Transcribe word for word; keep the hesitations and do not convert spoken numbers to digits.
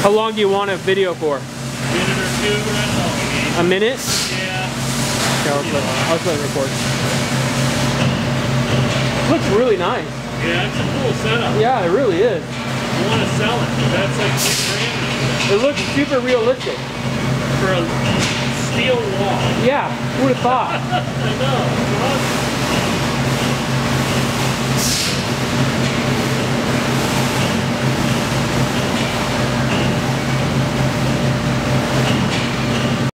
How long do you want a video for? A minute or two, right now. A minute? Yeah. Okay, I'll, put, I'll put it record. It looks really nice. Yeah, it's a cool setup. Yeah, it really is. You want to sell it. That's like six grand. It looks super realistic. For a steel wall. Yeah, who would have thought? I know.